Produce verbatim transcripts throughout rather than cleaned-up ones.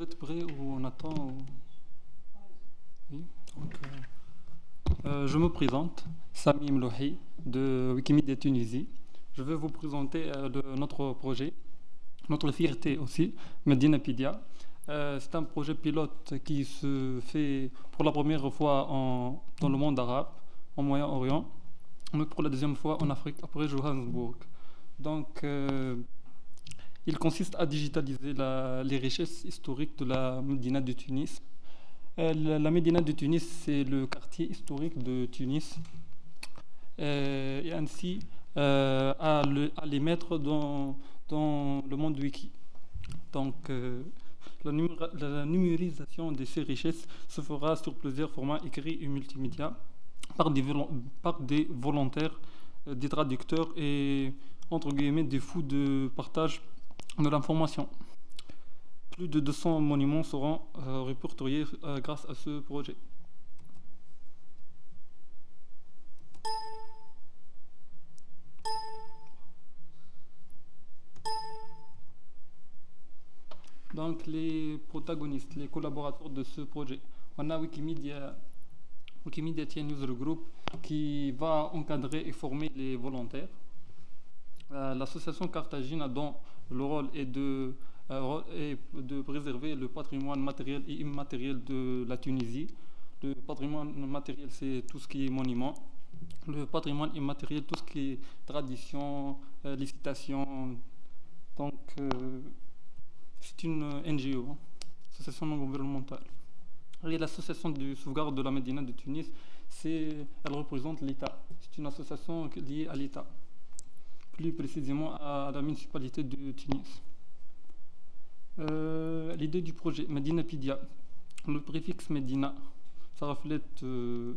vous êtes prêts ou on attend ou... Oui. Donc, euh, euh, je me présente, Sami Mlouhi de Wikimedia Tunisie. Je vais vous présenter euh, le, notre projet, notre fierté aussi, Medinapedia. Euh, C'est un projet pilote qui se fait pour la première fois en, dans le monde arabe, en Moyen-Orient, mais pour la deuxième fois en Afrique, après Johannesburg. Donc, euh, il consiste à digitaliser la, les richesses historiques de la Médina de Tunis. Euh, la, la Médina de Tunis, c'est le quartier historique de Tunis, euh, et ainsi euh, à, le, à les mettre dans, dans le monde wiki. Donc, euh, la, numé- la numérisation de ces richesses se fera sur plusieurs formats écrits et multimédia par des, vol- par des volontaires, euh, des traducteurs et entre guillemets des fous de partage de l'information. Plus de deux cents monuments seront euh, répertoriés euh, grâce à ce projet. Donc les protagonistes, les collaborateurs de ce projet, on a Wikimedia, Wikimedia User Group qui va encadrer et former les volontaires. Euh, L'association Carthagina dont le rôle est de, euh, est de préserver le patrimoine matériel et immatériel de la Tunisie. Le patrimoine matériel, c'est tout ce qui est monument. Le patrimoine immatériel, tout ce qui est tradition, euh, les citations. Donc, euh, c'est une N G O, hein, association non gouvernementale. Et l'association de sauvegarde de la Médina de Tunis, elle représente l'État. C'est une association liée à l'État, plus précisément à la municipalité de Tunis. Euh, L'idée du projet Medinapedia, le préfixe Medina, ça reflète euh,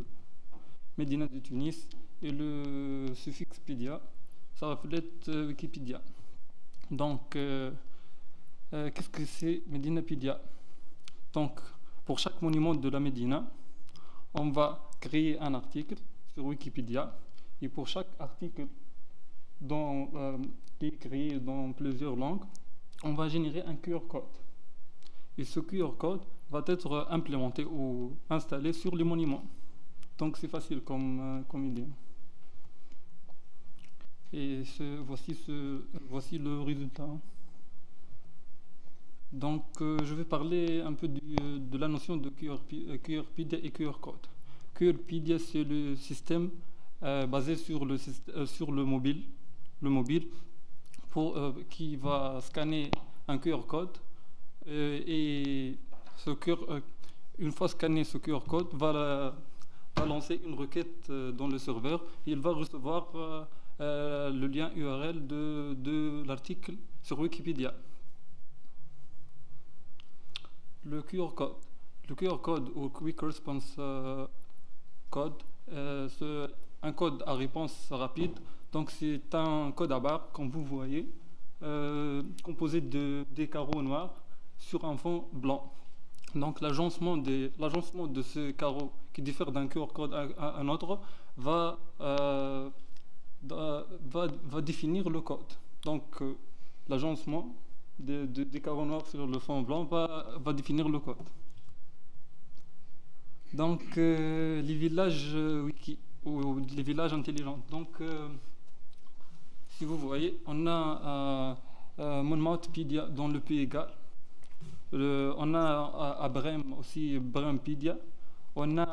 Médina de Tunis, et le suffixe pedia, ça reflète euh, Wikipedia. Donc, euh, euh, qu'est-ce que c'est Medinapedia? Donc, pour chaque monument de la Médina, on va créer un article sur Wikipédia, et pour chaque article Dans, euh, qui est créé dans plusieurs langues, on va générer un Q R code. Et ce Q R code va être implémenté ou installé sur les monuments. Donc c'est facile comme, euh, comme idée. Et ce, voici, ce, voici le résultat. Donc euh, je vais parler un peu du, de la notion de QRPedia et Q R code. QRPedia, c'est le système euh, basé sur le, euh, sur le mobile. Le mobile pour, euh, qui va scanner un Q R code euh, et ce Q R, euh, une fois scanné ce Q R code va, la, va lancer une requête euh, dans le serveur et il va recevoir euh, euh, le lien U R L de, de l'article sur Wikipédia. Le Q R code, le Q R code ou Quick Response euh, Code, euh, c'est un code à réponse rapide. Donc c'est un code à barre, comme vous voyez, euh, composé de des carreaux noirs sur un fond blanc. Donc l'agencement de ce carreau qui diffère d'un Q R code à, à un autre va, euh, va, va définir le code. Donc euh, l'agencement de, de, des carreaux noirs sur le fond blanc va, va définir le code. Donc euh, les villages euh, wiki ou les villages intelligents. Donc euh, si vous voyez, on a euh, euh, MonmouthpediA dans le Pays Galles. Le, on a à, à Brême aussi BrêmepediA. On a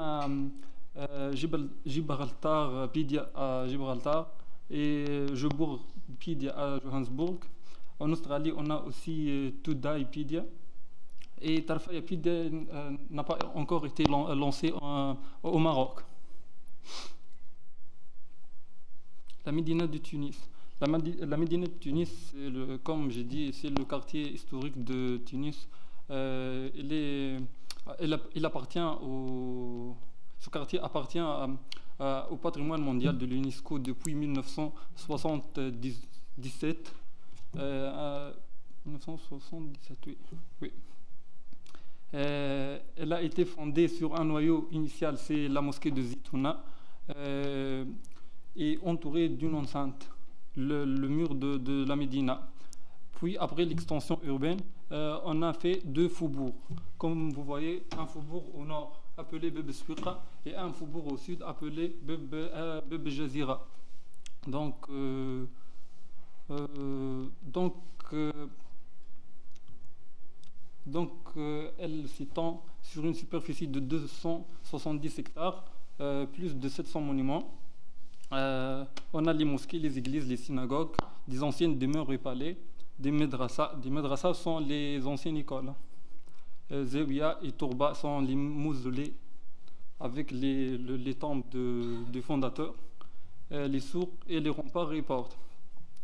euh, GibraltarpediA à Gibraltar et JoburgpediA à Johannesburg. En Australie, on a aussi euh, ToodyaypediA. Et TarfayapediA euh, n'a pas encore été lan lancé en, au Maroc. La Médina de Tunis. La, la Médina de Tunis, le, comme j'ai dit, c'est le quartier historique de Tunis. Euh, il, est, il, il appartient au, ce quartier appartient à, à, au patrimoine mondial de l'UNESCO depuis mille neuf cent soixante-dix-sept. Euh, mille neuf cent soixante-dix-sept, oui. oui. Euh, elle a été fondée sur un noyau initial, c'est la mosquée de Zitouna. Euh, et entouré d'une enceinte, le, le mur de, de la Médina. Puis après l'extension urbaine, euh, on a fait deux faubourgs. Comme vous voyez, un faubourg au nord appelé Bebeskutra et un faubourg au sud appelé Bebe, euh, Bebe Jazira. Donc, euh, euh, donc, euh, donc euh, elle s'étend sur une superficie de deux cent soixante-dix hectares, euh, plus de sept cents monuments. Euh, on a les mosquées, les églises, les synagogues, des anciennes demeures et palais, des madrasas. Des madrasas sont les anciennes écoles. Euh, Zewia et Tourba sont les mausolées avec les, les, les tombes de, de fondateurs, euh, les sourds et les remparts et portes.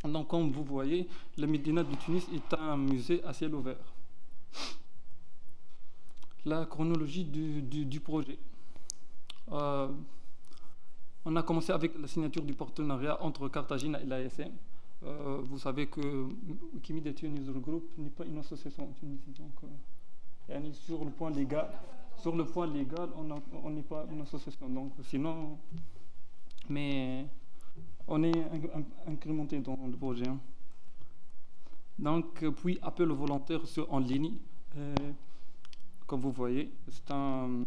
Donc, comme vous voyez, la Médina de Tunis est un musée à ciel ouvert. La chronologie du, du, du projet. Euh, on a commencé avec la signature du partenariat entre Carthagena et l'A S M. Euh, vous savez que Wikimedia Tunisie Group n'est pas une association en Tunisie. Donc, euh, sur le point légal, sur le point légal, on n'est pas une association. Donc, sinon, mais on est incrémenté dans le projet. Hein. Donc, puis appel aux volontaires sur en ligne. Euh, Comme vous voyez, c'est un,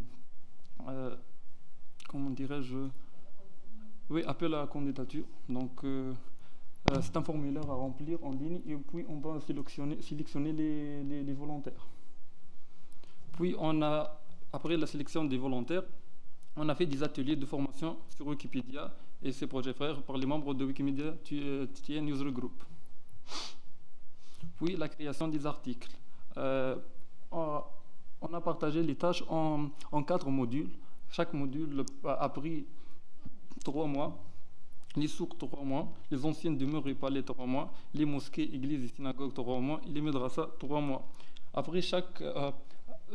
euh, comment dirais-je, oui, appel à la candidature. Donc, euh, euh, c'est un formulaire à remplir en ligne et puis on va sélectionner, sélectionner les, les, les volontaires. Puis, on a, après la sélection des volontaires, on a fait des ateliers de formation sur Wikipedia et ses projets frères par les membres de Wikimedia T N User Group. Puis, la création des articles. Euh, on, On a partagé les tâches en, en quatre modules. Chaque module a pris trois mois. Les souks, trois mois. Les anciennes demeures et palais, trois mois. Les mosquées, églises et synagogues, trois mois. Et les madrasas, trois mois. Après, chaque, euh,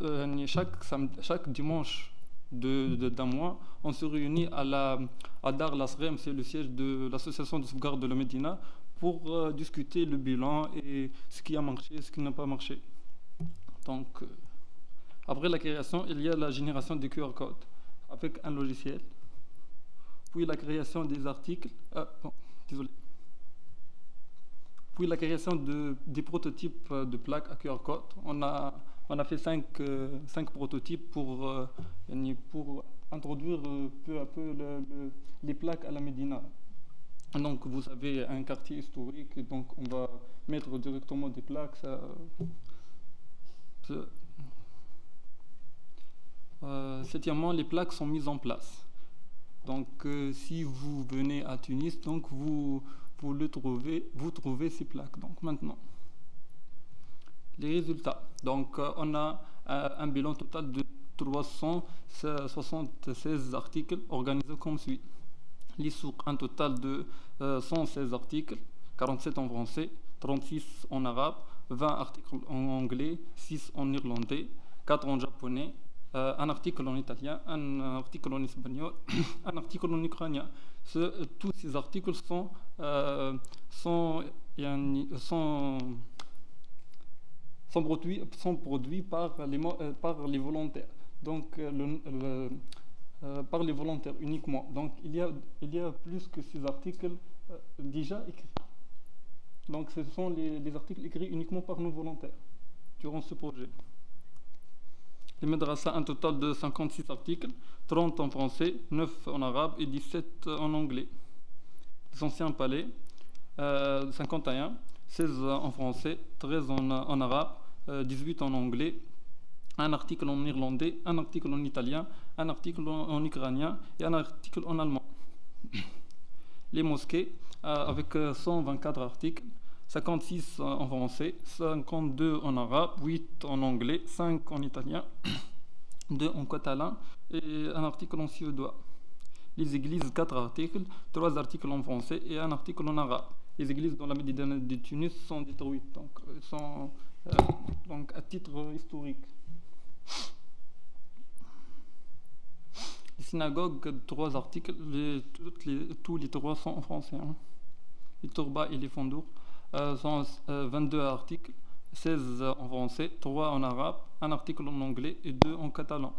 euh, chaque, chaque dimanche de, de, d'un mois, on se réunit à, la, à Dar Lasrem, c'est le siège de l'association de sauvegarde de la Médina, pour euh, discuter le bilan et ce qui a marché, ce qui n'a pas marché. Donc... Euh, Après la création, il y a la génération des Q R codes avec un logiciel. Puis la création des articles. Ah, bon, désolé. Puis la création de, des prototypes de plaques à Q R code. On a, on a fait cinq, euh, cinq prototypes pour, euh, pour introduire euh, peu à peu le, le, les plaques à la Médina. Donc vous savez, un quartier historique, donc on va mettre directement des plaques. Ça, euh, Euh, septièmement, les plaques sont mises en place. Donc, euh, si vous venez à Tunis, donc vous, vous le trouvez, vous trouvez ces plaques. Donc, maintenant, les résultats. Donc, euh, on a euh, un bilan total de trois cent soixante-seize articles organisés comme suit. Les souks, un total de euh, cent seize articles, quarante-sept en français, trente-six en arabe, vingt articles en anglais, six en irlandais, quatre en japonais. Euh, un article en italien, un article en espagnol, un article en ukrainien. Ce, euh, tous ces articles sont, euh, sont, sont, sont, produits, sont produits par les, euh, par les volontaires. Donc, euh, le, le, euh, par les volontaires uniquement. Donc, il y a, il y a plus que ces articles euh, déjà écrits. Donc, ce sont les, les articles écrits uniquement par nos volontaires durant ce projet. Les madrasas, un total de cinquante-six articles, trente en français, neuf en arabe et dix-sept en anglais. Les anciens palais, euh, cinquante et un, seize en français, treize en, en arabe, euh, dix-huit en anglais, un article en irlandais, un article en italien, un article en, en ukrainien et un article en allemand. Les mosquées, euh, avec cent vingt-quatre articles, cinquante-six en français, cinquante-deux en arabe, huit en anglais, cinq en italien, deux en catalan et un article en suédois. Les églises, quatre articles, trois articles en français et un article en arabe. Les églises dans la Médina de Tunis sont détruites, donc, sont, euh, donc à titre historique. Les synagogues, trois articles, les, toutes les, tous les trois sont en français. Hein. Les tourbas et les fondours. Euh, sont, euh, vingt-deux articles, seize euh, en français, trois en arabe, un article en anglais et deux en catalan.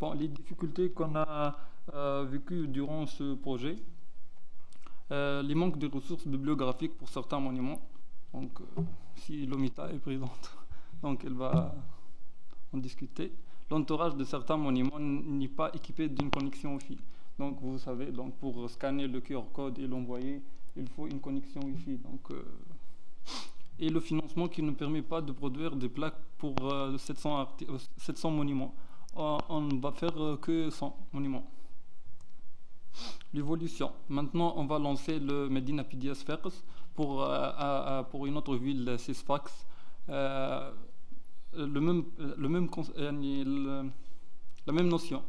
Bon, les difficultés qu'on a euh, vécues durant ce projet, euh, les manques de ressources bibliographiques pour certains monuments, Donc, euh, si l'OMITA est présente, donc elle va en discuter. L'entourage de certains monuments n'est pas équipé d'une connexion Wi-Fi. Donc, vous savez, donc pour scanner le Q R code et l'envoyer, il faut une connexion Wi-Fi. Donc, euh, et le financement qui ne permet pas de produire des plaques pour euh, sept cents monuments. Euh, on ne va faire euh, que cent monuments. L'évolution. Maintenant, on va lancer le Medinapedia Sfax pour, euh, à, à, pour une autre ville, c'est Sfax. Euh, le même, le même, euh, la même notion.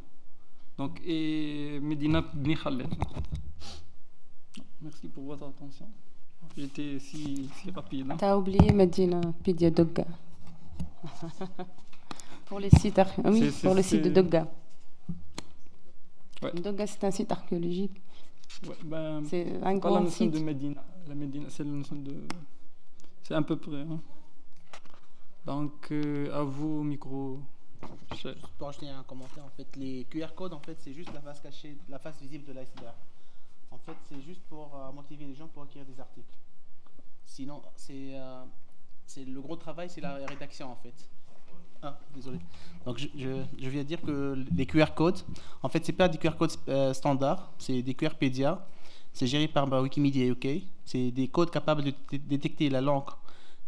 Donc, et Medina Bni Khaled. Merci pour votre attention. J'étais si, si rapide. Hein. Tu as oublié Medinapedia Dougga. Pour les sites, oui, pour le site de Dougga. Ouais. Dougga, c'est un site archéologique. Ouais, ben, c'est un grand la notion site. De Médina. La Médina, c'est la notion de. C'est à peu près. Hein. Donc, euh, à vous, micro. Juste pour ajouter un commentaire, en fait, les Q R codes, en fait, c'est juste la face cachée, la face visible de l'iceberg. En fait, c'est juste pour euh, motiver les gens pour acquérir des articles. Sinon, c'est euh, le gros travail, c'est la rédaction, en fait. Ah, désolé. Donc, je, je, je viens de dire que les Q R codes, en fait, c'est pas des Q R codes euh, standards, c'est des QRPedia. C'est géré par bah, Wikimedia U K. C'est des codes capables de détecter la langue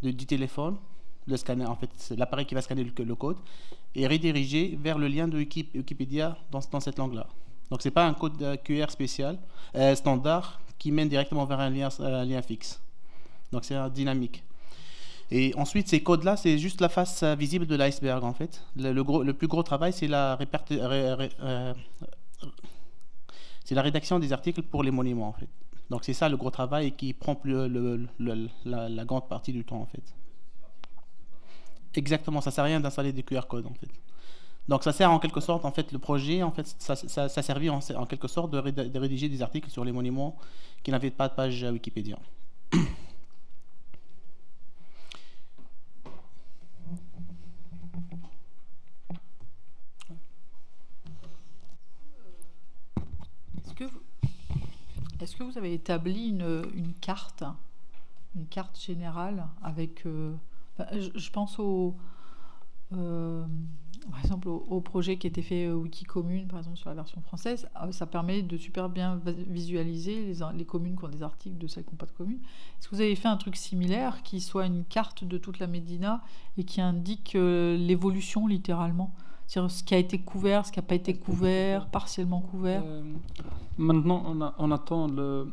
de, du téléphone, le scanner, en fait, c'est l'appareil qui va scanner le, le code, et rediriger vers le lien de Wiki, Wikipedia dans, dans cette langue-là. Donc, c'est pas un code euh, Q R spécial, euh, standard, qui mène directement vers un lien, un lien fixe. Donc, c'est dynamique. Et ensuite, ces codes-là, c'est juste la face visible de l'iceberg, en fait. Le, le, gros, le plus gros travail, c'est la, ré, ré, euh, la rédaction des articles pour les monuments, en fait. Donc, c'est ça le gros travail qui prend le, le, le, la, la grande partie du temps, en fait. Exactement, ça ne sert à rien d'installer des Q R codes, en fait. Donc, ça sert en quelque sorte, en fait, le projet, en fait, ça, ça, ça servit en, en quelque sorte de, réd de rédiger des articles sur les monuments qui n'avaient pas de page Wikipédia. Est-ce que vous avez établi une, une carte, une carte générale avec... Euh, je, je pense au, euh, par exemple au, au projet qui était fait euh, Wikicommune, par exemple sur la version française. Euh, ça permet de super bien visualiser les, les communes qui ont des articles de celles qui n'ont pas de communes. Est-ce que vous avez fait un truc similaire qui soit une carte de toute la Médina et qui indique euh, l'évolution littéralement ? C'est-à-dire ce qui a été couvert, ce qui n'a pas été couvert, partiellement couvert. Euh, maintenant, on, a, on attend le...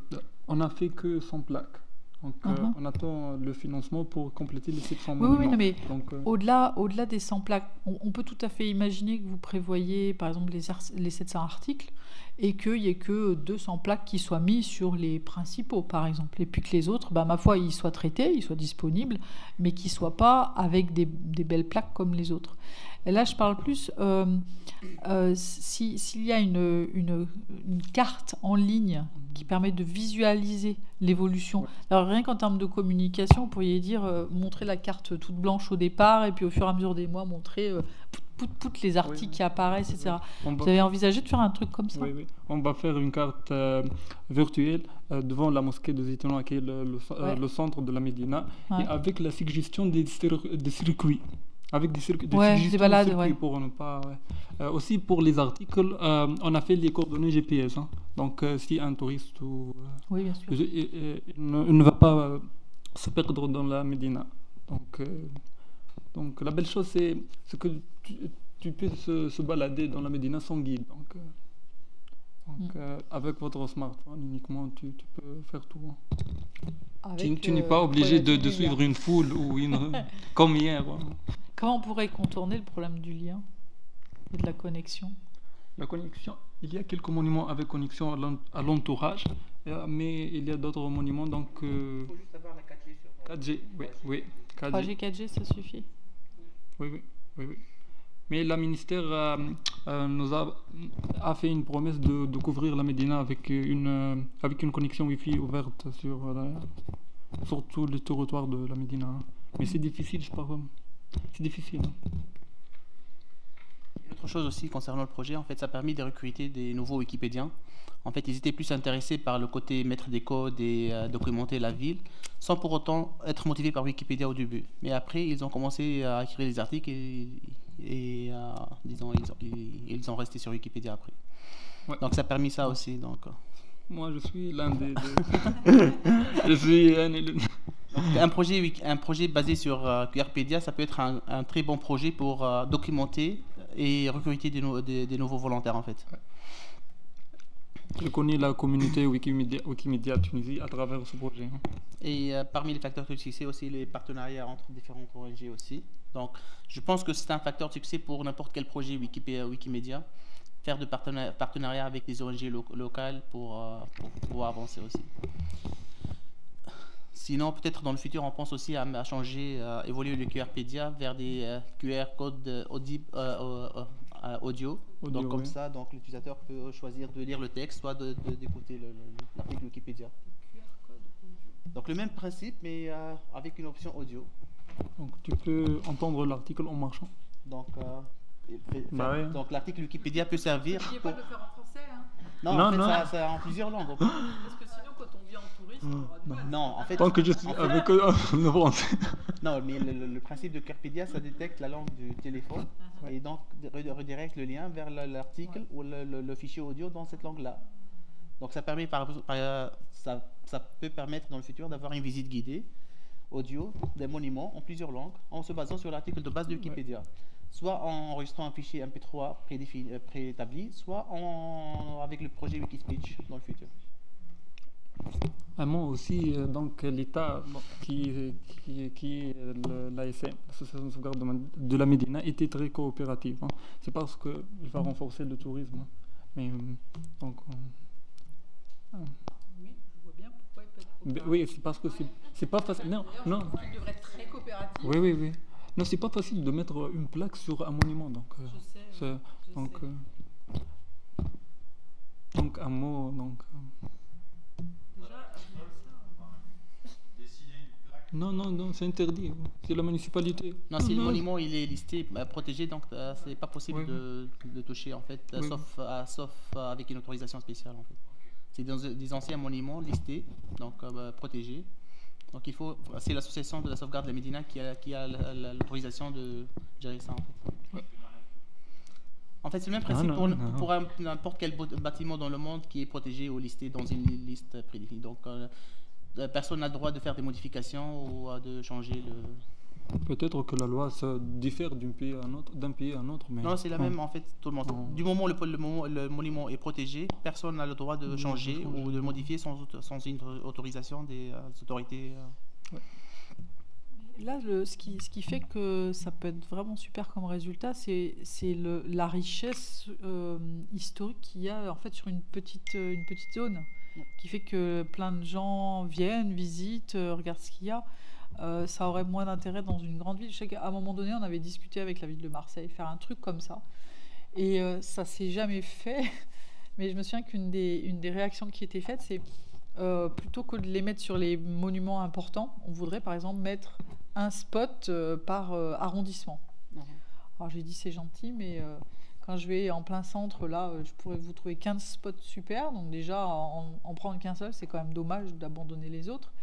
On n'a fait que cent plaques. Donc, uh-huh. euh, on attend le financement pour compléter les sept cents oui, monuments. Oui, non, mais donc, euh... au-delà, au-delà des cent plaques, on, on peut tout à fait imaginer que vous prévoyez, par exemple, les, les sept cents articles et qu'il n'y ait que deux cents plaques qui soient mises sur les principaux, par exemple. Et puis que les autres, bah, ma foi, ils soient traités, ils soient disponibles, mais qu'ils ne soient pas avec des, des belles plaques comme les autres. Et là, je parle plus, euh, euh, si, s'il y a une, une, une carte en ligne qui permet de visualiser l'évolution. Ouais. Alors, rien qu'en termes de communication, vous pourriez dire, euh, montrer la carte toute blanche au départ, et puis au fur et à mesure des mois, montrer euh, pout, pout, pout, les articles oui, oui. qui apparaissent, et cetera. Oui. Vous avez envisagé de faire un truc comme ça? Oui, oui. On va faire une carte euh, virtuelle euh, devant la mosquée de Zitouna, qui est le, le, euh, ouais. le centre de la Médina, ouais. et avec la suggestion des, des circuits. Avec des, circuits, des ouais, suggestions balades, circuits ouais. pour ne pas... Ouais. Euh, aussi, pour les articles, euh, on a fait les coordonnées G P S. Hein. Donc, euh, si un touriste ou, euh, oui, bien sûr. Je, il, il, ne, il ne va pas euh, se perdre dans la Médina. Donc, euh, donc la belle chose, c'est que tu, tu peux se, se balader dans la Médina sans guide. Donc, euh, donc mm. euh, avec votre smartphone, uniquement, tu, tu peux faire tout. Hein. Tu, tu euh, n'es pas obligé de, de suivre une foule ou une... comme hier. Voilà. Comment on pourrait contourner le problème du lien et de la connexion? La connexion, il y a quelques monuments avec connexion à l'entourage, mais il y a d'autres monuments, donc... Euh, il faut juste avoir la quatre G sur... quatre G, oui, oui. trois G, quatre G, ça suffit. Oui, oui, oui, oui. Mais le ministère euh, euh, nous a, a fait une promesse de, de couvrir la Médina avec une, euh, avec une connexion Wi-Fi ouverte sur, euh, sur tout le territoire de la Médina. Mais c'est difficile, je parle. C'est difficile. Notre autre chose aussi concernant le projet, en fait, ça a permis de recruter des nouveaux Wikipédiens. En fait, ils étaient plus intéressés par le côté mettre des codes et euh, documenter la ville, sans pour autant être motivés par Wikipédia au début. Mais après, ils ont commencé à écrire des articles et, et euh, disons, ils ont, ils, ils ont resté sur Wikipédia après. Ouais. Donc, ça a permis ça aussi. Donc. Moi, je suis l'un des deux. Je suis un élève. Un projet, un projet basé sur euh, QRPedia, ça peut être un, un très bon projet pour euh, documenter et recruter des, no des, des nouveaux volontaires en fait. Ouais. Je connais la communauté Wikimedia, Wikimedia Tunisie à travers ce projet. Hein. Et euh, parmi les facteurs de succès aussi, les partenariats entre différentes O N G aussi. Donc je pense que c'est un facteur de succès pour n'importe quel projet Wikipédia, Wikimedia, faire de partena partenariats avec des O N G lo locales pour, euh, pour pouvoir avancer aussi. Sinon, peut-être dans le futur, on pense aussi à, à changer, euh, évoluer le QRPedia vers des euh, Q R codes audi euh, euh, audio. audio. Donc, comme oui. ça, donc l'utilisateur peut choisir de lire le texte, soit d'écouter l'article Wikipédia. Donc, le même principe, mais euh, avec une option audio. Donc, tu peux entendre l'article en marchant. Donc, euh, bah ouais. donc l'article Wikipédia peut servir. Tu ne peux pas le faire en français, hein? Non, non, en fait, non. Ça, ça en plusieurs langues. En fait. Parce que sinon, quand on vient en touriste, on aura du mal. Non, en fait. Tant que je suis en fait, avec eux, le français. Non, mais le, le principe de QRPedia, ça détecte la langue du téléphone uh -huh. et donc redirecte le lien vers l'article ouais. ou le, le, le fichier audio dans cette langue-là. Donc, ça permet, par, par, ça, ça peut permettre dans le futur d'avoir une visite guidée audio des monuments en plusieurs langues en se basant sur l'article de base de Wikipédia. Ouais. Soit en enregistrant un fichier M P trois préétabli, soit en, avec le projet Wikispeech dans le futur. Ah, moi aussi, euh, donc l'État bon, qui, qui, qui est l'A S M, l'Association de sauvegarde de, de la Médina, était très coopérative. Hein. C'est parce qu'il va renforcer le tourisme. Hein. Mais, euh, donc, euh, oui, je vois bien pourquoi il peut être coopératif. Oui, c'est parce que c'est pas facile. Non, non. Il devrait être très coopératif. Oui, oui, oui. Non, c'est pas facile de mettre une plaque sur un monument, donc. Euh, je sais, je donc, sais. Euh, donc un mot, donc. Euh. Déjà, non, non, non, c'est interdit. C'est la municipalité. Non, si non. le monument il est listé, protégé, donc euh, c'est pas possible oui. de, de toucher en fait, oui. sauf, euh, sauf euh, avec une autorisation spéciale en fait. C'est des, des anciens monuments listés, donc euh, protégés. Donc il faut, c'est l'association de la sauvegarde de la Médina qui a, qui a l'autorisation de gérer ça en fait. Ouais. En fait c'est le même principe ah, non, pour, pour n'importe quel bâtiment dans le monde qui est protégé ou listé dans une liste prédéfinie. Donc euh, personne n'a le droit de faire des modifications ou euh, de changer le... Peut-être que la loi se diffère d'un pays à un autre, d'un pays à un autre mais... Non c'est la oh. même en fait tout le monde. Oh. Du moment où le, le, le monument est protégé, personne n'a le droit de changer non, ou de modifier sans, sans une autorisation des euh, autorités. Euh. Ouais. Là, le, ce, qui, ce qui fait que ça peut être vraiment super comme résultat, c'est la richesse euh, historique qu'il y a en fait sur une petite, euh, une petite zone, ouais. qui fait que plein de gens viennent, visitent, euh, regardent ce qu'il y a. Euh, ça aurait moins d'intérêt dans une grande ville. Je sais qu'à un moment donné, on avait discuté avec la ville de Marseille, faire un truc comme ça. Et euh, ça ne s'est jamais fait. Mais je me souviens qu'une des, une des réactions qui était faite, c'est euh, plutôt que de les mettre sur les monuments importants, on voudrait par exemple mettre un spot euh, par euh, arrondissement. Mmh. Alors j'ai dit c'est gentil, mais euh, quand je vais en plein centre, là, je pourrais vous trouver quinze spots super. Donc déjà, en, en prendre qu'un seul, c'est quand même dommage d'abandonner les autres.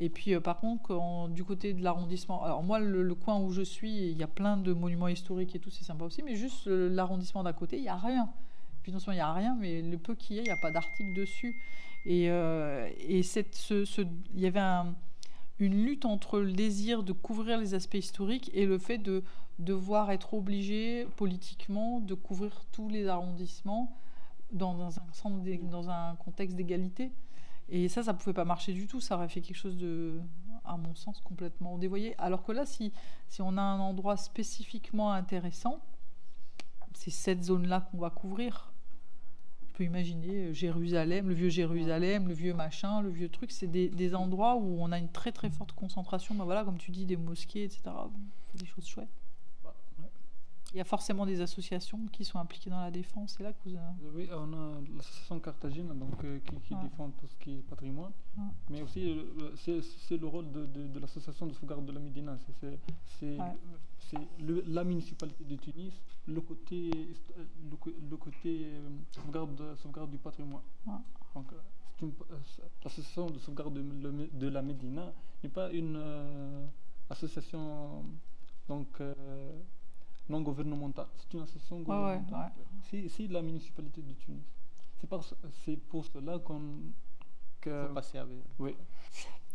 Et puis euh, par contre, en, du côté de l'arrondissement, alors moi le, le coin où je suis, il y a plein de monuments historiques et tout, c'est sympa aussi, mais juste euh, l'arrondissement d'à côté, il n'y a rien. Puis non seulement il n'y a rien, mais le peu qu'il y a, il n'y a pas d'article dessus. Et, euh, et cette, ce, ce, il y avait un, une lutte entre le désir de couvrir les aspects historiques et le fait de devoir être obligé politiquement de couvrir tous les arrondissements dans, dans, un, dans un contexte d'égalité. Et ça, ça ne pouvait pas marcher du tout. Ça aurait fait quelque chose de, à mon sens, complètement dévoyé. Alors que là, si, si on a un endroit spécifiquement intéressant, c'est cette zone-là qu'on va couvrir. Je peux imaginer Jérusalem, le vieux Jérusalem, le vieux machin, le vieux truc. C'est des, des endroits où on a une très très forte concentration. Ben voilà, comme tu dis, des mosquées, et cetera. Des choses chouettes. Il y a forcément des associations qui sont impliquées dans la défense, c'est là que vous... Euh... Oui, on a l'association Carthagina donc, euh, qui, qui ouais. défend tout ce qui est patrimoine, ouais. mais aussi euh, c'est le rôle de, de, de l'association de sauvegarde de la Médina, c'est ouais. la municipalité de Tunis, le côté, le, le côté euh, sauvegarde, sauvegarde du patrimoine. Ouais. Donc, l'association de sauvegarde de, de la Médina n'est pas une euh, association donc, euh, non gouvernementale, c'est une association gouvernementale. Ah ouais, ouais. C'est la municipalité de Tunis. C'est pour cela qu'on... Que... passer avec. Oui.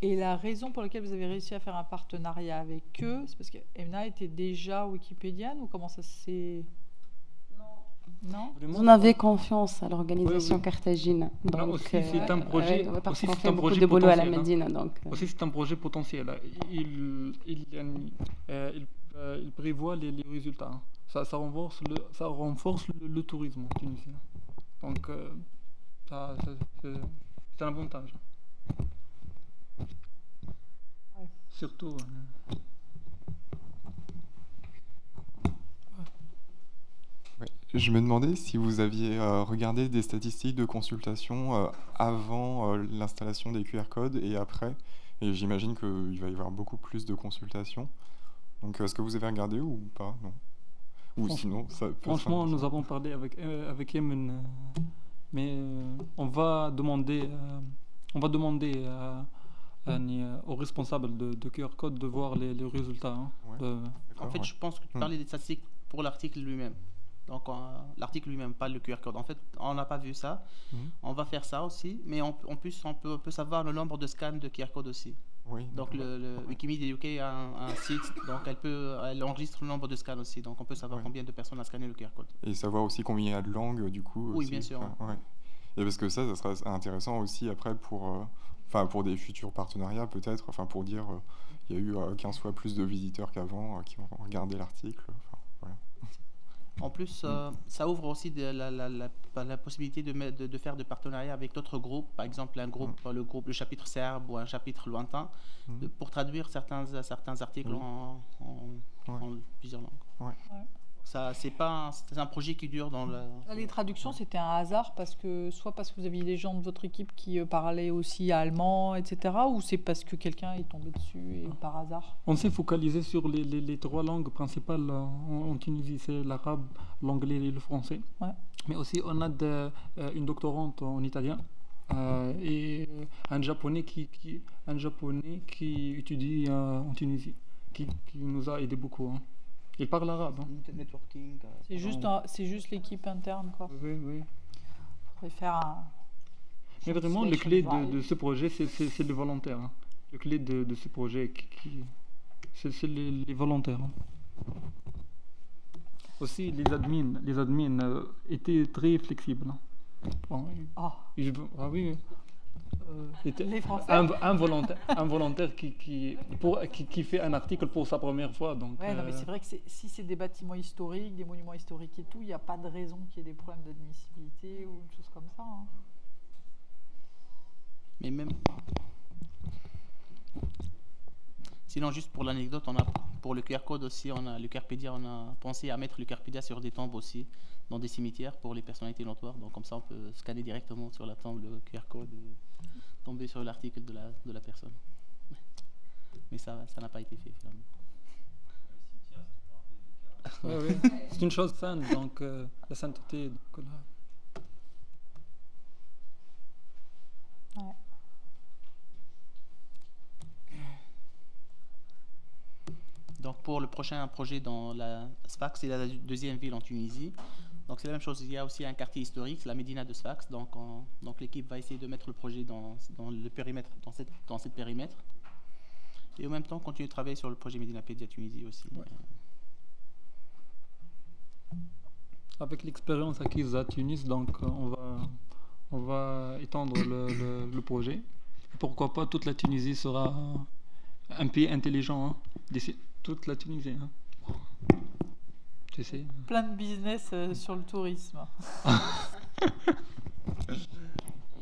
Et la raison pour laquelle vous avez réussi à faire un partenariat avec eux, c'est parce que Emna était déjà wikipédienne ou comment ça s'est... Non. On avait confiance à l'organisation oui, oui. Carthagine. Donc, c'est euh, un projet. Ouais, parce qu'on fait beaucoup de boulot à la Médina. Hein. Aussi, c'est un projet potentiel. Il, il, euh, il, euh, il prévoit les, les résultats. Ça, ça renforce le, ça renforce le, le tourisme tunisien. Donc, euh, ça, ça, c'est un avantage. Ouais. Surtout. Euh, Je me demandais si vous aviez euh, regardé des statistiques de consultation euh, avant euh, l'installation des Q R codes et après. Et j'imagine qu'il va y avoir beaucoup plus de consultations. Donc est-ce que vous avez regardé ou pas? Non. Ou Franch sinon, ça peut Franchement, nous avons parlé avec euh, avec Emin, euh, mais euh, on va demander, euh, on va demander euh, euh, aux responsables de, de Q R code de voir les, les résultats. Hein, ouais. de... En fait, ouais. je pense que tu parlais des statistiques pour l'article lui-même. Donc euh, l'article lui-même, pas le Q R code. En fait, on n'a pas vu ça. Mmh. On va faire ça aussi, mais en plus, on peut, on peut savoir le nombre de scans de Q R code aussi. Oui, donc le, le ouais. Wikimedia U K a un, un site, donc elle, peut, elle enregistre le nombre de scans aussi. Donc on peut savoir ouais. combien de personnes a scanné le Q R code. Et savoir aussi combien il y a de langues, du coup. Oui, aussi. bien sûr. Enfin, ouais. Et parce que ça, ça sera intéressant aussi après pour, euh, pour des futurs partenariats peut-être, enfin pour dire qu'il euh, y a eu euh, quinze fois plus de visiteurs qu'avant euh, qui ont regardé l'article. En plus, mmh. euh, ça ouvre aussi de la, la, la, la possibilité de, de, de faire des partenariats avec d'autres groupes, par exemple un groupe, mmh. le groupe, le chapitre serbe ou un chapitre lointain, mmh. de, pour traduire certains, certains articles mmh. en, en, ouais. en plusieurs langues. Ouais. Ouais. Ça, c'est pas, c'est un projet qui dure dans la... Les traductions, ouais. c'était un hasard parce que soit parce que vous aviez des gens de votre équipe qui euh, parlaient aussi allemand, et cetera, ou c'est parce que quelqu'un est tombé dessus et, par hasard. On s'est focalisé sur les, les, les trois langues principales en, en Tunisie, c'est l'arabe, l'anglais et le français. Ouais. Mais aussi, on a de, euh, une doctorante en italien euh, et un japonais qui, qui, un japonais qui étudie euh, en Tunisie, qui, qui nous a aidé beaucoup. Hein. Il parle arabe. Hein. C'est juste, juste l'équipe interne, quoi. Oui, oui. Il faudrait faire un... Mais vraiment, le clé de, de ce projet, c'est le volontaire. Hein. Le clé de, de ce projet, qui, qui, c'est les, les volontaires. Hein. Aussi, les admins, les admins euh, étaient très flexibles. Hein. Bon, oh. je, ah oui. Euh, un, un volontaire, un volontaire qui, qui, pour, qui, qui fait un article pour sa première fois. Donc, ouais, euh... non, mais c'est vrai que si c'est des bâtiments historiques, des monuments historiques et tout, il n'y a pas de raison qu'il y ait des problèmes d'admissibilité ou une chose comme ça. Hein. Mais même... Sinon, juste pour l'anecdote, on a pour le Q R code aussi, on a le QRPedia, on a pensé à mettre le QRPedia sur des tombes aussi, dans des cimetières pour les personnalités notoires. Donc comme ça, on peut scanner directement sur la tombe le Q R code et tomber sur l'article de la, de la personne. Mais ça, ça n'a pas été fait finalement. Ouais, ouais. C'est une chose sainte, donc euh, la sainteté. Donc, là. Ouais. Donc pour le prochain projet dans la Sfax, c'est la deuxième ville en Tunisie. Donc c'est la même chose, il y a aussi un quartier historique, la Médina de Sfax. Donc, on, donc l'équipe va essayer de mettre le projet dans, dans le périmètre, dans cette, dans cette périmètre. Et en même temps, continuer de travailler sur le projet Medinapedia Tunisie aussi. Ouais. Avec l'expérience acquise à Tunis, donc on va, on va étendre le, le, le projet. Pourquoi pas, toute la Tunisie sera un pays intelligent, hein, d'ici. Toute la Tunisie. Hein. Tu sais. Plein de business euh, sur le tourisme.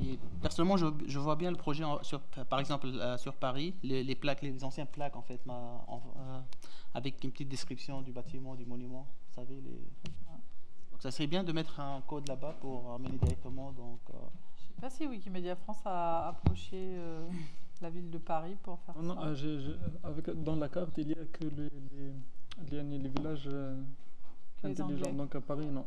Et personnellement, je, je vois bien le projet, en, sur, par exemple, euh, sur Paris, les, les plaques, les anciennes plaques, en fait, ma, en, euh, avec une petite description du bâtiment, du monument, vous savez. Les... Donc, ça serait bien de mettre un code là-bas pour amener directement. Donc, euh... je ne sais pas si Wikimédia France a approché euh, la ville de Paris pour faire non, ça. Non, euh, je, je, avec, dans la carte, il n'y a que les, les, les, les villages euh, que intelligents, les donc à Paris, non.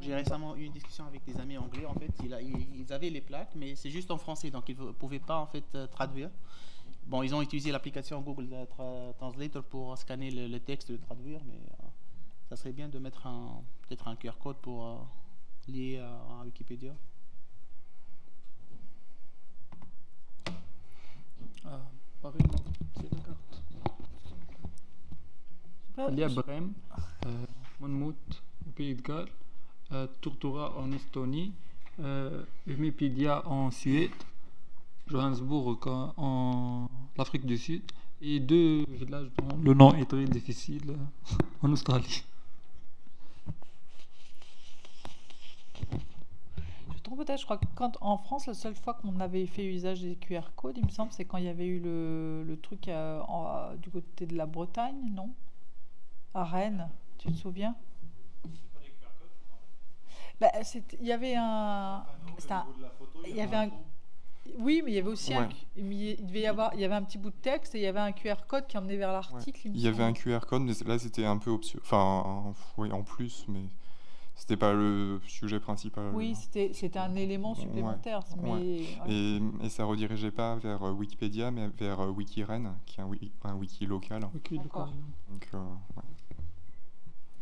J'ai récemment eu une discussion avec des amis anglais. En fait, il a, il, ils avaient les plaques, mais c'est juste en français, donc ils ne pouvaient pas en fait euh, traduire. Bon, ils ont utilisé l'application Google Translator pour scanner le, le texte et le traduire, mais euh, ça serait bien de mettre un peut-être un Q R code pour euh, lier à, à Wikipédia. Ah, pareil, c'est la carte. Il y a Brême, euh, Monmouth, Pays de Galles. Euh, Tortura en Estonie, euh, Wikimedia en Suède, Johannesburg en, en l'Afrique du Sud et deux villages dont le nom est très difficile euh, en Australie. Je trouve peut-être, je crois que quand en France, la seule fois qu'on avait fait usage des Q R codes, il me semble, c'est quand il y avait eu le, le truc euh, en, du côté de la Bretagne, non? À Rennes, tu te souviens? Bah, il y avait un, un photo, il y avait un, un oui, mais il y avait aussi ouais. un, il devait y avoir, il y avait un petit bout de texte et il y avait un Q R code qui emmenait vers l'article. Ouais. Il y avait un Q R code, mais là c'était un peu option, enfin oui, en plus, mais c'était pas le sujet principal. Oui, c'était c'était un élément supplémentaire, ouais. Mais ouais. Et, et ça redirigeait pas vers Wikipédia, mais vers WikiRennes, qui est un, un wiki local. Wiki local. Donc, euh, ouais.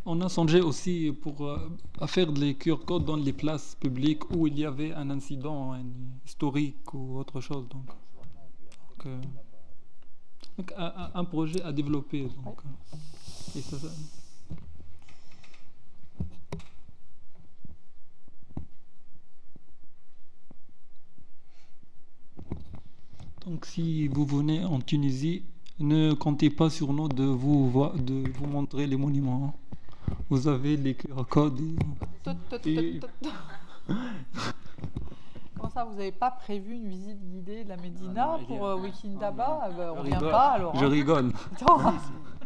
On a songé aussi pour, euh, à faire les Q R codes dans les places publiques où il y avait un incident un, historique ou autre chose. Donc, donc, euh, donc un, un projet à développer. Donc, et ça, ça. Donc, si vous venez en Tunisie, ne comptez pas sur nous de vous, de vous montrer les monuments. Hein. Vous avez les Q R codes. Et... Comment ça, vous n'avez pas prévu une visite guidée de la Médina non, non, pour euh, Wikinaba? Ben, on ne vient pas alors. Hein. Je rigole.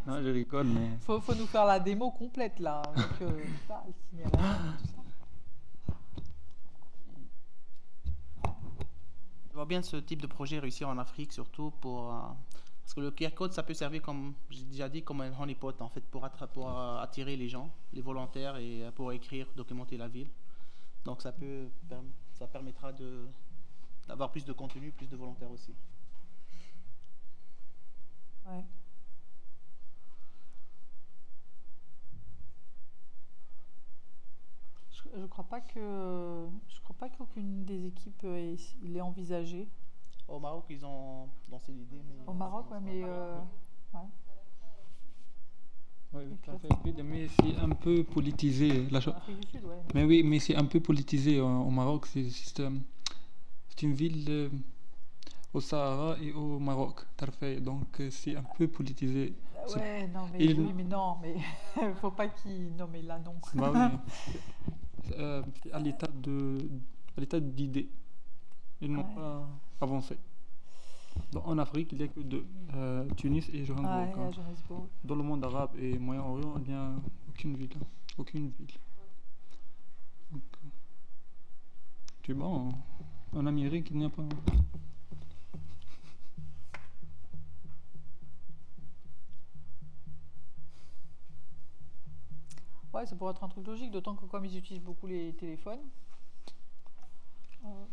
Non, je rigole, mais. Il faut, faut nous faire la démo complète là. Avec, euh, ça, le cinéma, tout ça. Je vois bien ce type de projet réussir en Afrique, surtout pour. Euh... Parce que le Q R code, ça peut servir, comme j'ai déjà dit, comme un honeypot, en fait, pour, pour attirer les gens, les volontaires, et pour écrire, documenter la ville. Donc ça, peut, ça permettra d'avoir plus de contenu, plus de volontaires aussi. Ouais. Je ne crois pas que, je crois pas qu'aucune des équipes l'ait envisagé. Au Maroc, ils ont lancé l'idée. Au Maroc, oui, mais... Euh... Ouais. Oui, oui, mais c'est un peu politisé. La chose. Ouais. Mais oui, mais c'est un peu politisé euh, au Maroc. C'est euh, une ville euh, au Sahara et au Maroc, Tarfay. Donc, euh, c'est un peu politisé. Ouais, non, mais, il... oui, mais non, mais il ne faut pas qu'ils nomment là, non. Bah, oui. euh, à l'état de, à l'état d'idée. Ils n'ont ouais. pas... avancé. Donc, en Afrique, il n'y a que deux, euh, Tunis et Johannesburg. Ah, hein. Dans le monde arabe et Moyen-Orient, il n'y a aucune ville. Hein. Aucune ville. Donc, tu vois, en, en Amérique, il n'y a pas. Ouais, ça pourrait être un truc logique, d'autant que comme ils utilisent beaucoup les téléphones. Euh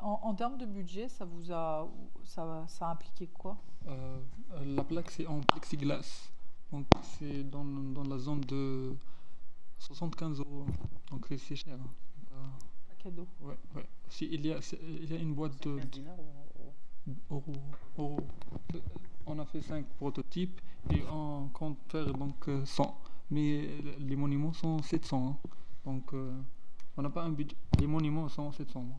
En, en termes de budget, ça vous a, ça, ça a impliqué quoi? euh, La plaque, c'est en plexiglas. Donc, c'est dans, dans la zone de soixante-quinze euros. Donc, c'est cher. Euh, Cadeau. Ouais, ouais. Si, il, y a, il y a une boîte de. Euros. Euro. On a fait cinq prototypes et on compte faire donc cent. Mais les monuments sont sept cents. Hein. Donc, euh, on n'a pas un budget. Les monuments sont sept cents. Hein.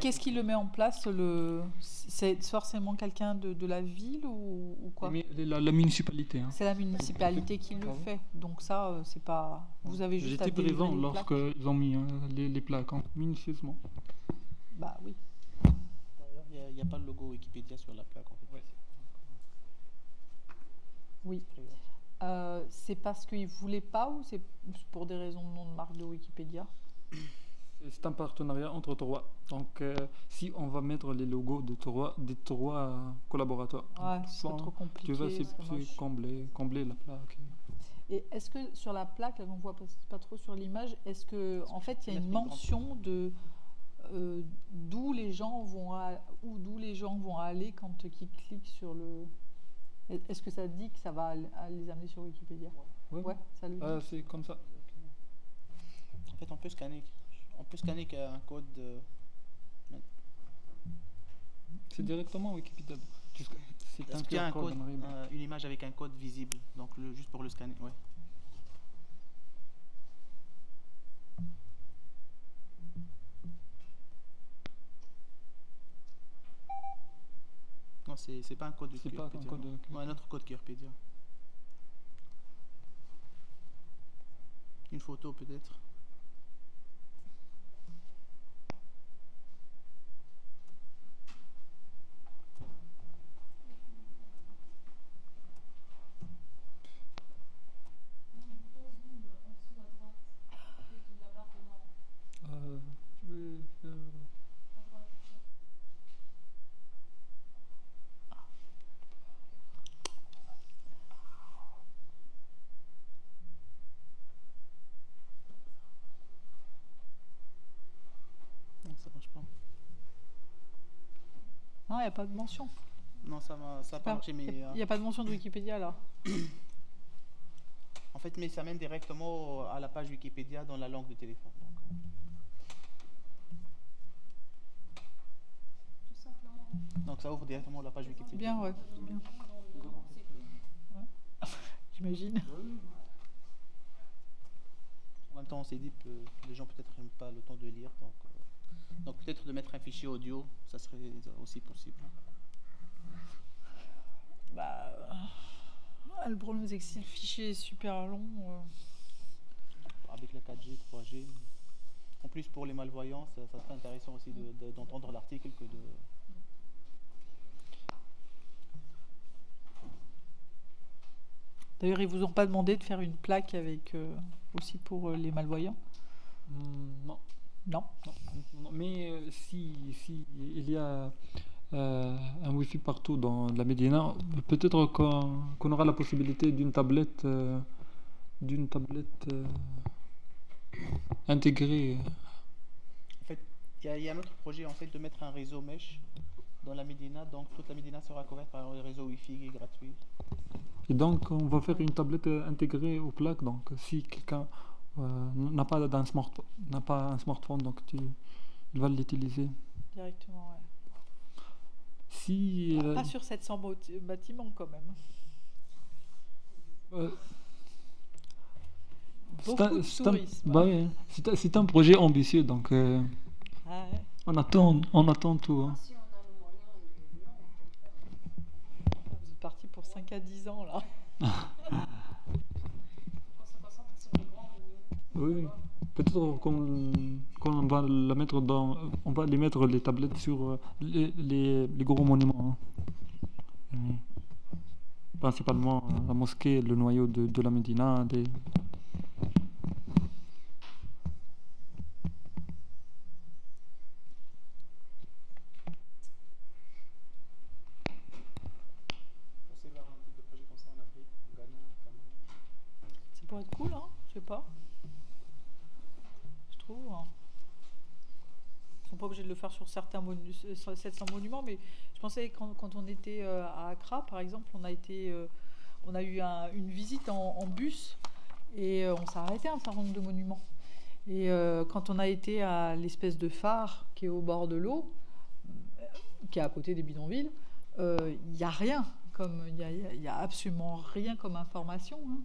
Qu'est-ce qui le met en place le... C'est forcément quelqu'un de, de la ville ou, ou quoi? La, la municipalité. Hein. C'est la municipalité qui le fait. Donc ça, c'est pas... Vous avez juste... J'étais présent lorsqu'ils ont mis hein, les, les plaques, hein, minutieusement. Bah oui. D'ailleurs, il n'y a, a pas le logo Wikipédia sur la plaque. En fait. Ouais. Oui. Euh, c'est parce qu'ils ne voulaient pas ou c'est pour des raisons non de marque de Wikipédia? C'est un partenariat entre trois. Donc, euh, si on va mettre les logos de trois, des trois euh, collaborateurs, ouais, c'est trop compliqué. Tu vas combler, combler la plaque. Et est-ce que sur la plaque, là, on ne voit pas, pas trop sur l'image, est-ce que en fait il y a une mention de euh, d'où les gens vont à, ou d'où les gens vont aller quand euh, ils cliquent sur le... Est-ce que ça dit que ça va à, à les amener sur Wikipédia? Ouais, ouais, ça le dit. Euh, c'est comme ça. En fait, on peut scanner. On peut scanner qu'un code. Euh... C'est directement Wikipédia. C'est un, un code, code euh, une image avec un code visible, donc le, juste pour le scanner. Ouais. Non, c'est pas un code de Q R Pedia. Pas un code de... non, un autre code Q R Pedia. Une photo peut-être. Non, il n'y a pas de mention. Non, ça n'a pas marché. Il n'y a, euh... a pas de mention de Wikipédia là. En fait, mais ça mène directement à la page Wikipédia dans la langue de téléphone. Donc. Tout simplement. Donc ça ouvre directement la page Wikipédia. Bien, ouais. Bien. Ouais. J'imagine. En même temps, on s'est dit que les gens peut-être n'aiment pas le temps de lire. Donc. Donc peut-être de mettre un fichier audio, ça serait aussi possible. Bah, euh, le problème c'est que si le fichier est super long... Euh... Avec la quatre G, trois G... En plus pour les malvoyants, ça, ça serait intéressant aussi d'entendre de, de, l'article que de... D'ailleurs, ils vous ont pas demandé de faire une plaque avec euh, aussi pour euh, les malvoyants? mmh, Non. Non. non. Mais euh, si, si il y a euh, un Wi-Fi partout dans la Médina, peut-être qu'on qu'on aura la possibilité d'une tablette, euh, d'une tablette euh, intégrée. En fait, il y, y a un autre projet en fait de mettre un réseau mesh dans la Médina, donc toute la Médina sera couverte par un réseau Wi-Fi gratuit. Et donc on va faire une tablette intégrée aux plaques, donc si quelqu'un Euh, n'a pas, smart, pas un smartphone, donc tu, il va l'utiliser directement. Ouais. Si, ah, euh, pas sur sept cents bâtiments quand même. Euh, c'est un, c'est un, bah, ouais, un projet ambitieux, donc euh, ah ouais. on, attend, on attend tout. Hein. Vous êtes parti pour cinq à dix ans là. Oui, peut-être qu'on qu'on va la mettre dans, on va les mettre les tablettes sur les, les, les gros monuments, hein. Principalement la mosquée, le noyau de, de la Médina. Des... Ça pourrait être cool, hein, je sais pas. Ils sont pas obligés de le faire sur certains sur sept cents monuments, mais je pensais quand, quand on était euh, à Accra, par exemple, on a été, euh, on a eu un, une visite en, en bus et euh, on s'est arrêté à un certain nombre de monuments. Et euh, quand on a été à l'espèce de phare qui est au bord de l'eau, qui est à côté des bidonvilles, il euh, n'y a rien, comme il y, y a absolument rien comme information. Hein.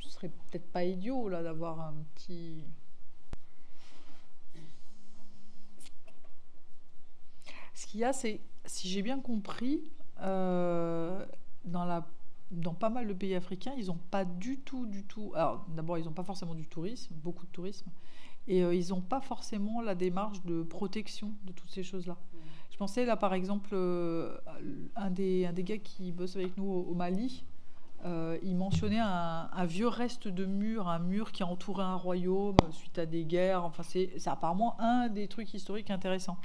Ce serait peut-être pas idiot là d'avoir un petit Ce qu'il y a, c'est, si j'ai bien compris, euh, dans, la, dans pas mal de pays africains, ils n'ont pas du tout, du tout... Alors, d'abord, ils n'ont pas forcément du tourisme, beaucoup de tourisme, et euh, ils n'ont pas forcément la démarche de protection de toutes ces choses-là. Mmh. Je pensais, là, par exemple, euh, un, des, un des gars qui bosse avec nous au, au Mali, euh, il mentionnait un, un vieux reste de mur, un mur qui entourait un royaume suite à des guerres. Enfin, c'est apparemment un des trucs historiques intéressants.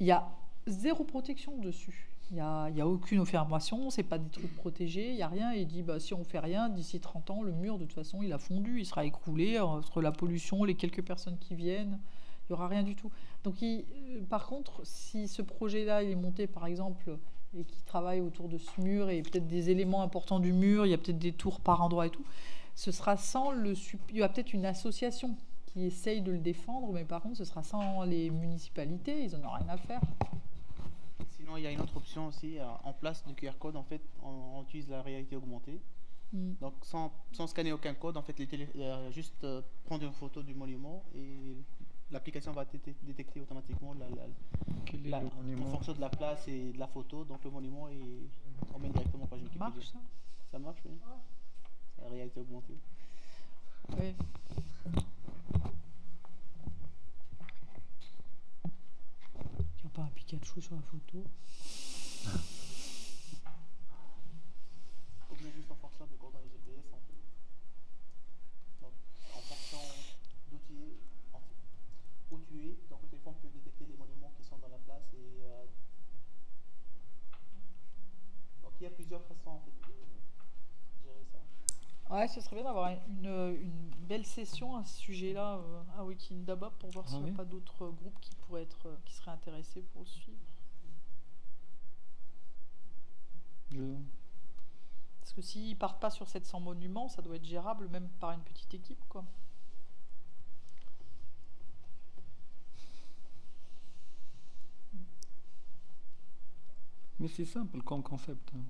Il y a zéro protection dessus. Il n'y a, a aucune affirmation, c'est pas des trucs protégés, il n'y a rien. Il dit, bah, si on ne fait rien, d'ici trente ans, le mur, de toute façon, il a fondu, il sera écroulé entre la pollution, les quelques personnes qui viennent, il n'y aura rien du tout. Donc, il, par contre, si ce projet-là, il est monté, par exemple, et qu'il travaille autour de ce mur, et peut-être des éléments importants du mur, il y a peut-être des tours par endroit et tout, ce sera sans le... Il y a peut-être une association qui essaye de le défendre, mais par contre, ce sera sans les municipalités, ils n'en ont rien à faire. Sinon, il y a une autre option aussi, euh, en place du Q R code, en fait, on, on utilise la réalité augmentée. Mm. Donc, sans, sans scanner aucun code, en fait, les télé, euh, juste euh, prendre une photo du monument et l'application va détecter automatiquement la, la, la, en fonction de la place et de la photo. Donc, le monument est emmèné directement par Wikipédia. Ça marche, ça ? Ça marche, oui. Ouais. C'est la réalité augmentée. Oui. Pas un Pikachu sur la photo. On est juste en fonction des coordonnées G P S en fait. Donc, en fonction d'où tu es, en fait, où tu es, donc le téléphone peut détecter les monuments qui sont dans la place. Et, euh, donc il y a plusieurs façons en fait de gérer ça. Ouais, ce serait bien d'avoir une, une belle session à ce sujet-là euh, à Wikinaba pour voir ah s'il n'y a oui. pas d'autres euh, groupes qui pourraient être, euh, qui seraient intéressés pour le suivre. Je... Parce que s'ils ne partent pas sur sept cents monuments, ça doit être gérable même par une petite équipe, quoi. Mais c'est simple comme concept. Hein.